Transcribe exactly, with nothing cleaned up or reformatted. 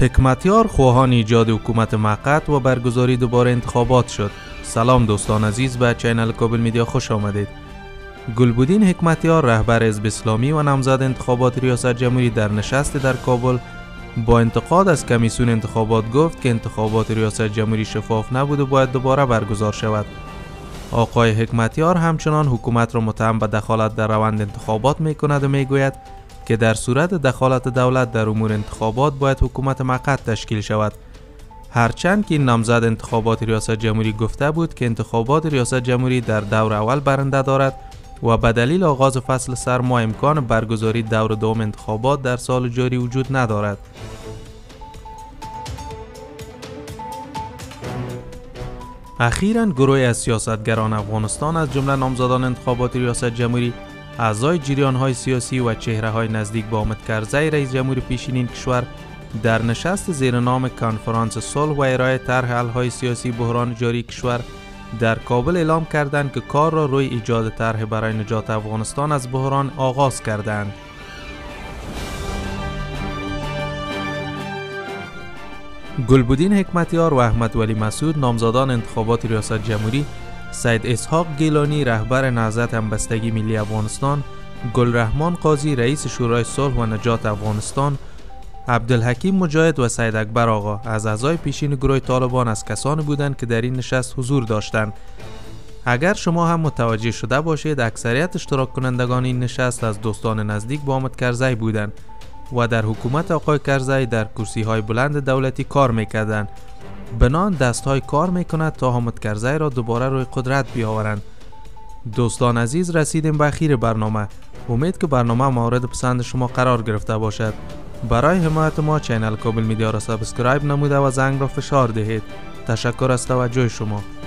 حکمتیار خواهان ایجاد حکومت موقت و برگزاری دوباره انتخابات شد. سلام دوستان عزیز، به چینل کابل میدیا خوش آمدید. گلبدین حکمتیار رهبر حزب اسلامی و نامزد انتخابات ریاست جمهوری در نشستی در کابل با انتقاد از کمیسیون انتخابات گفت که انتخابات ریاست جمهوری شفاف نبود و باید دوباره برگزار شود. آقای حکمتیار همچنان حکومت را متهم به دخالت در روند انتخابات می کند و می گوید که در صورت دخالت دولت در امور انتخابات باید حکومت موقت تشکیل شود. هرچند که این نامزد انتخابات ریاست جمهوری گفته بود که انتخابات ریاست جمهوری در دور اول برنده دارد و به دلیل آغاز فصل سرما امکان برگزاری دور دوم انتخابات در سال جاری وجود ندارد. اخیراً گروهی از سیاستگران افغانستان از جمله نامزدان انتخابات ریاست جمهوری، اعضای جریان‌های سیاسی و چهره‌های نزدیک به حامد کرزی رئیس جمهور پیشین کشور در نشست زیر نام کنفرانس صلح و ارائه طرح حل‌های سیاسی بحران جاری کشور در کابل اعلام کردند که کار را روی ایجاد طرح برای نجات افغانستان از بحران آغاز کردند. گلبدین حکمتیار و احمد ولی مسعود نامزدان انتخابات ریاست جمهوری، سید اسحاق گیلانی رهبر نهضت همبستگی ملی افغانستان، گل رحمان قاضی رئیس شورای صلح و نجات افغانستان، عبدالحکیم مجاهد و سید اکبر آغا از اعضای پیشین گروه طالبان از کسانی بودند که در این نشست حضور داشتند. اگر شما هم متوجه شده باشید اکثریت اشتراک کنندگان این نشست از دوستان نزدیک به حامد کرزی بودند و در حکومت آقای کرزی در کرسی های بلند دولتی کار میکردند. بنان دست های کار میکند تا حامد کرزی را دوباره روی قدرت بیاورند. دوستان عزیز، رسیدیم به اخیر برنامه. امید که برنامه مورد پسند شما قرار گرفته باشد. برای حمایت ما چینل کابل میدیا را سابسکرایب نموده و زنگ را فشار دهید. تشکر از توجه شما.